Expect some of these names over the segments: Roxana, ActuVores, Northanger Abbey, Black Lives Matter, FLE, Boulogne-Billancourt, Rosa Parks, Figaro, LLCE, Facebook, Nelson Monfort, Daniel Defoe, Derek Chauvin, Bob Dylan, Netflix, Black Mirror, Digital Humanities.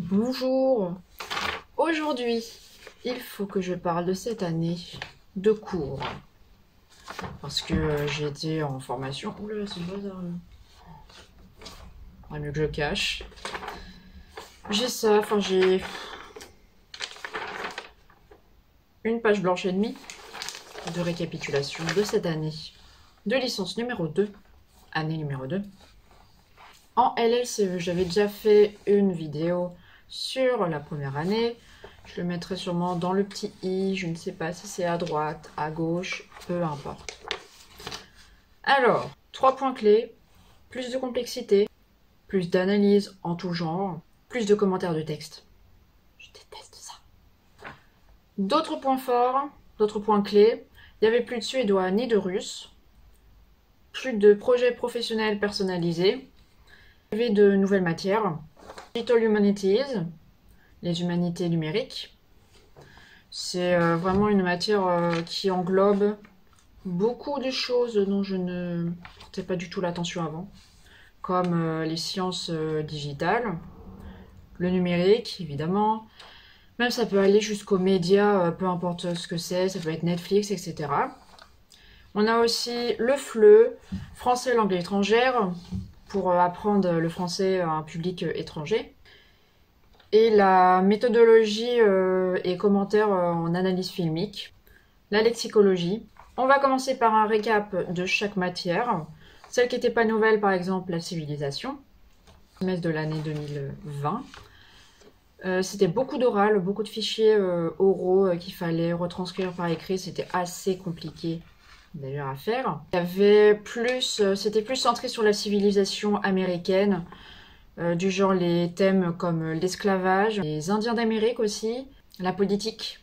Bonjour. Aujourd'hui, il faut que je parle de cette année de cours. Parce que j'ai été en formation. Oula, c'est le bazar là. Faudrait mieux que je cache. J'ai ça, enfin j'ai une page blanche et demie de récapitulation de cette année de licence numéro 2, année numéro 2. En LLCE, j'avais déjà fait une vidéo sur la première année. Je le mettrai sûrement dans le petit i, je ne sais pas si c'est à droite, à gauche, peu importe. Alors, 3 points clés, plus de complexité, plus d'analyse en tout genre, plus de commentaires de texte. Je déteste ça. D'autres points forts, d'autres points clés, il n'y avait plus de Suédois ni de Russes, plus de projets professionnels personnalisés, il y avait de nouvelles matières, Digital Humanities, les humanités numériques. C'est vraiment une matière qui englobe beaucoup de choses dont je ne portais pas du tout l'attention avant, comme les sciences digitales, le numérique évidemment, même ça peut aller jusqu'aux médias, peu importe ce que c'est, ça peut être Netflix, etc. On a aussi le FLE, français et langue étrangère, pour apprendre le français à un public étranger. Et la méthodologie et commentaires en analyse filmique, la lexicologie. On va commencer par un récap de chaque matière. Celle qui n'était pas nouvelle, par exemple, la civilisation, semestre de l'année 2020. C'était beaucoup d'oral, beaucoup de fichiers oraux qu'il fallait retranscrire par écrit. C'était assez compliqué d'ailleurs à faire. C'était plus centré sur la civilisation américaine. Du genre les thèmes comme l'esclavage, les Indiens d'Amérique aussi, la politique.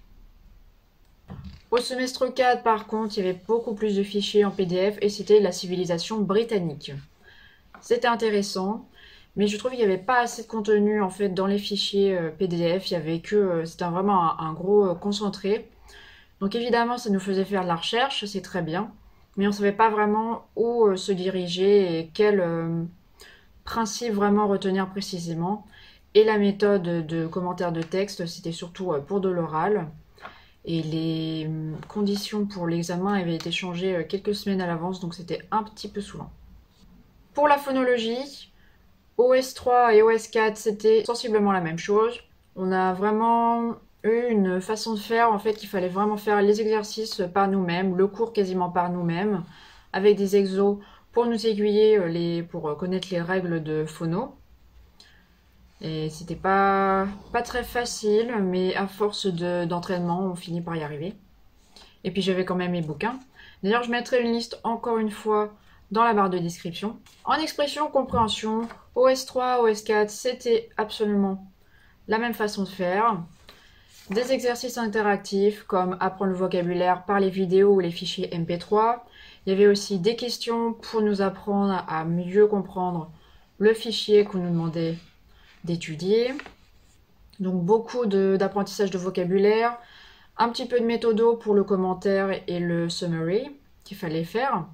Au semestre 4, par contre, il y avait beaucoup plus de fichiers en PDF et c'était la civilisation britannique. C'était intéressant, mais je trouve qu'il n'y avait pas assez de contenu en fait dans les fichiers PDF. Il y avait que c'était vraiment un gros concentré. Donc évidemment, ça nous faisait faire de la recherche, c'est très bien, mais on ne savait pas vraiment où se diriger et quel principe vraiment retenir précisément, et la méthode de commentaire de texte c'était surtout pour de l'oral, et les conditions pour l'examen avaient été changées quelques semaines à l'avance, donc c'était un petit peu saoulant. Pour la phonologie, OS3 et OS4 c'était sensiblement la même chose. On a vraiment eu une façon de faire en fait qu'il fallait vraiment faire les exercices par nous-mêmes, le cours quasiment par nous-mêmes, avec des exos pour nous aiguiller, pour connaître les règles de phono. Et c'était pas très facile, mais à force d'entraînement, on finit par y arriver. Et puis j'avais quand même mes bouquins. D'ailleurs, je mettrai une liste encore une fois dans la barre de description. En expression, compréhension, OS3, OS4, c'était absolument la même façon de faire. Des exercices interactifs, comme apprendre le vocabulaire par les vidéos ou les fichiers MP3. Il y avait aussi des questions pour nous apprendre à mieux comprendre le fichier qu'on nous demandait d'étudier. Donc beaucoup d'apprentissage de vocabulaire, un petit peu de méthodo pour le commentaire et le summary qu'il fallait faire.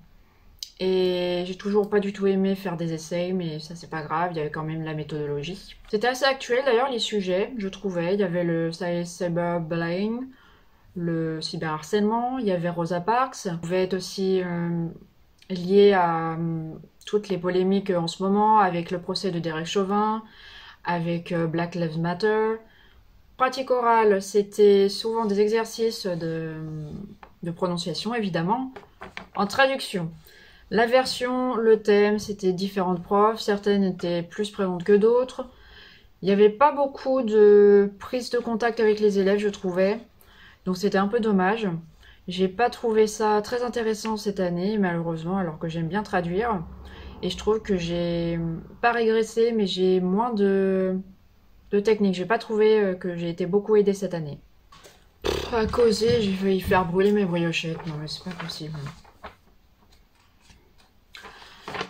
Et j'ai toujours pas du tout aimé faire des essais, mais ça c'est pas grave, il y avait quand même la méthodologie. C'était assez actuel d'ailleurs les sujets, je trouvais. Il y avait le cyberbullying, le cyberharcèlement, il y avait Rosa Parks, ça pouvait être aussi lié à toutes les polémiques en ce moment avec le procès de Derek Chauvin, avec Black Lives Matter. Pratique orale, c'était souvent des exercices de prononciation évidemment, en traduction. La version, le thème, c'était différentes profs, certaines étaient plus présentes que d'autres. Il n'y avait pas beaucoup de prise de contact avec les élèves, je trouvais. Donc c'était un peu dommage. J'ai pas trouvé ça très intéressant cette année, malheureusement, alors que j'aime bien traduire. Et je trouve que j'ai pas régressé, mais j'ai moins de techniques. J'ai pas trouvé que j'ai été beaucoup aidée cette année. Pff, à causer, j'ai failli faire brûler mes briochettes. Non mais c'est pas possible.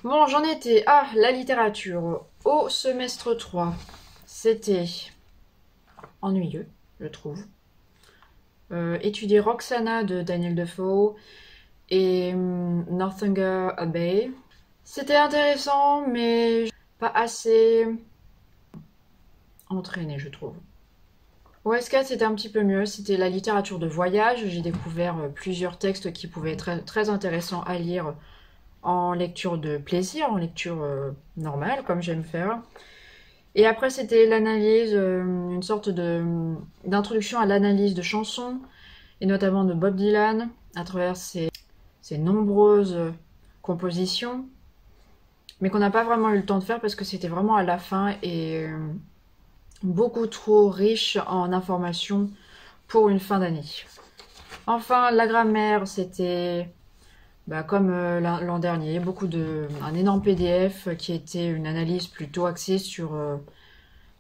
Bon, j'en étais à la littérature. Au semestre 3, c'était ennuyeux, je trouve. Étudier Roxana de Daniel Defoe et Northanger Abbey. C'était intéressant, mais pas assez entraîner, je trouve. OS4, c'était un petit peu mieux. C'était la littérature de voyage. J'ai découvert plusieurs textes qui pouvaient être très intéressants à lire en lecture de plaisir, en lecture normale, comme j'aime faire. Et après, c'était l'analyse, une sorte d'introduction à l'analyse de chansons, et notamment de Bob Dylan, à travers ses nombreuses compositions, mais qu'on n'a pas vraiment eu le temps de faire parce que c'était vraiment à la fin et beaucoup trop riche en informations pour une fin d'année. Enfin, la grammaire, c'était comme l'an dernier, un énorme PDF qui était une analyse plutôt axée sur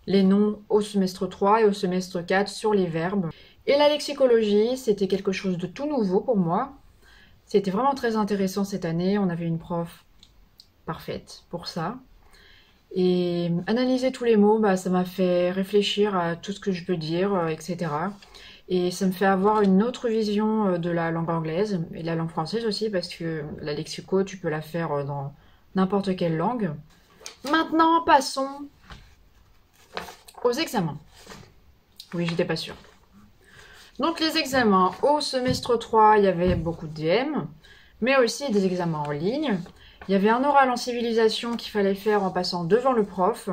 les noms au semestre 3 et au semestre 4 sur les verbes. Et la lexicologie, c'était quelque chose de tout nouveau pour moi. C'était vraiment très intéressant cette année, on avait une prof parfaite pour ça. Et analyser tous les mots, ça m'a fait réfléchir à tout ce que je peux dire, etc. Et ça me fait avoir une autre vision de la langue anglaise, et de la langue française aussi, parce que la lexico, tu peux la faire dans n'importe quelle langue. Maintenant, passons aux examens. Oui, j'étais pas sûre. Donc les examens, au semestre 3, il y avait beaucoup de DM, mais aussi des examens en ligne. Il y avait un oral en civilisation qu'il fallait faire en passant devant le prof,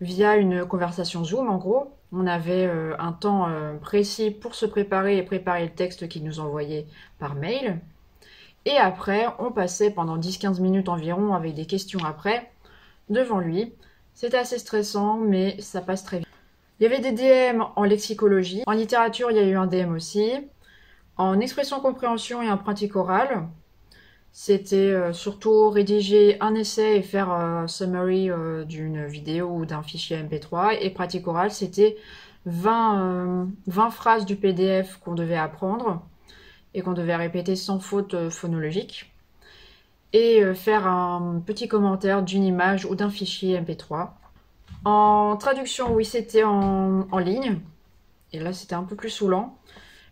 via une conversation Zoom en gros. On avait un temps précis pour se préparer et préparer le texte qu'il nous envoyait par mail. Et après, on passait pendant 10-15 minutes environ avec des questions après, devant lui. C'était assez stressant, mais ça passe très vite. Il y avait des DM en lexicologie. En littérature, il y a eu un DM aussi. En expression compréhension et en pratique orale. C'était surtout rédiger un essai et faire un summary d'une vidéo ou d'un fichier MP3. Et pratique orale, c'était 20 phrases du PDF qu'on devait apprendre et qu'on devait répéter sans faute phonologique. Et faire un petit commentaire d'une image ou d'un fichier MP3. En traduction, oui, c'était en ligne. Et là, c'était un peu plus saoulant.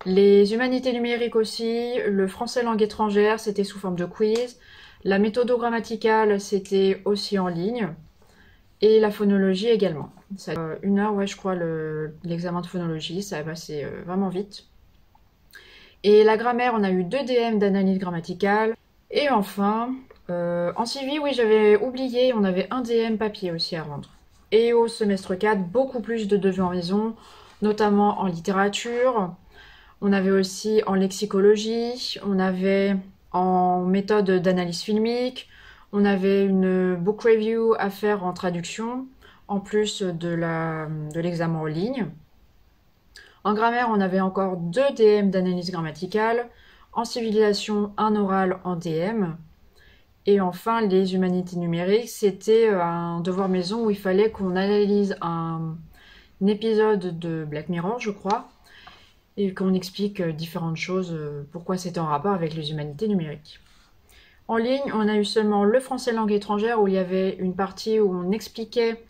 Les humanités numériques aussi, le français langue étrangère, c'était sous forme de quiz. La méthodogrammaticale, c'était aussi en ligne. Et la phonologie également. Ça a une heure, ouais, je crois, l'examen de phonologie, ça a passé vraiment vite. Et la grammaire, on a eu 2 DM d'analyse grammaticale. Et enfin, en civi, oui, j'avais oublié, on avait un DM papier aussi à rendre. Et au semestre 4, beaucoup plus de devoirs maison, notamment en littérature. On avait aussi en lexicologie, on avait en méthode d'analyse filmique, on avait une book review à faire en traduction, en plus de l'examen en ligne. En grammaire, on avait encore 2 DM d'analyse grammaticale, en civilisation, un oral en DM. Et enfin, les humanités numériques, c'était un devoir maison où il fallait qu'on analyse un épisode de Black Mirror, je crois, et qu'on explique différentes choses, pourquoi c'est en rapport avec les humanités numériques. En ligne, on a eu seulement le français langue étrangère, où il y avait une partie où on expliquait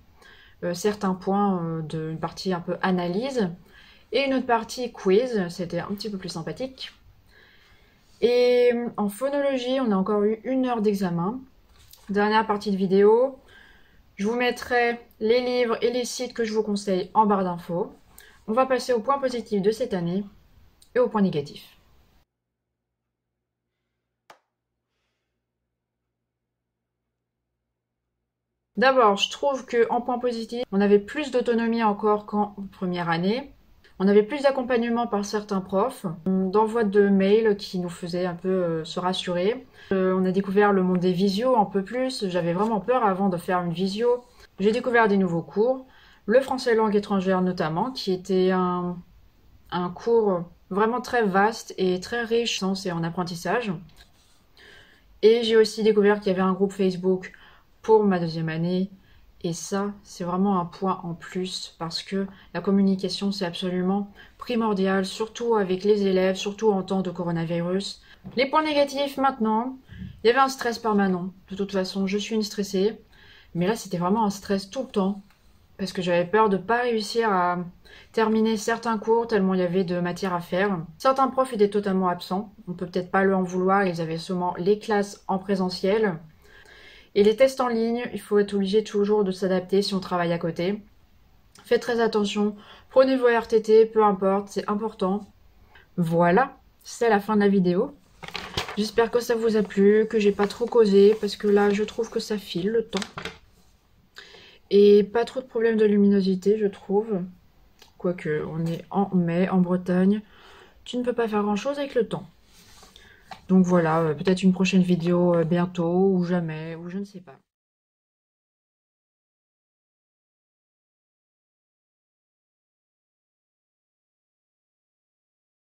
certains points, une partie un peu analyse, et une autre partie quiz, c'était un petit peu plus sympathique. Et en phonologie, on a encore eu 1 heure d'examen. Dernière partie de vidéo, je vous mettrai les livres et les sites que je vous conseille en barre d'infos. On va passer aux points positifs de cette année et aux points négatifs. D'abord, je trouve qu'en points positifs, on avait plus d'autonomie encore qu'en première année. On avait plus d'accompagnement par certains profs, d'envois de mails qui nous faisaient un peu se rassurer. On a découvert le monde des visios un peu plus, j'avais vraiment peur avant de faire une visio. J'ai découvert des nouveaux cours. Le français langue étrangère notamment, qui était un cours vraiment très vaste et très riche en apprentissage. Et j'ai aussi découvert qu'il y avait un groupe Facebook pour ma 2e année. Et ça, c'est vraiment un point en plus, parce que la communication, c'est absolument primordial, surtout avec les élèves, surtout en temps de coronavirus. Les points négatifs maintenant, il y avait un stress permanent. De toute façon, je suis une stressée, mais là, c'était vraiment un stress tout le temps. Parce que j'avais peur de ne pas réussir à terminer certains cours tellement il y avait de matière à faire. Certains profs étaient totalement absents, on peut peut-être pas leur en vouloir, ils avaient seulement les classes en présentiel. Et les tests en ligne, il faut être obligé toujours de s'adapter si on travaille à côté. Faites très attention, prenez vos RTT, peu importe, c'est important. Voilà, c'est la fin de la vidéo. J'espère que ça vous a plu, que j'ai pas trop causé, parce que là je trouve que ça file le temps. Et pas trop de problèmes de luminosité je trouve. Quoique, on est en mai, en Bretagne, tu ne peux pas faire grand chose avec le temps. Donc voilà, peut-être une prochaine vidéo bientôt, ou jamais, ou je ne sais pas.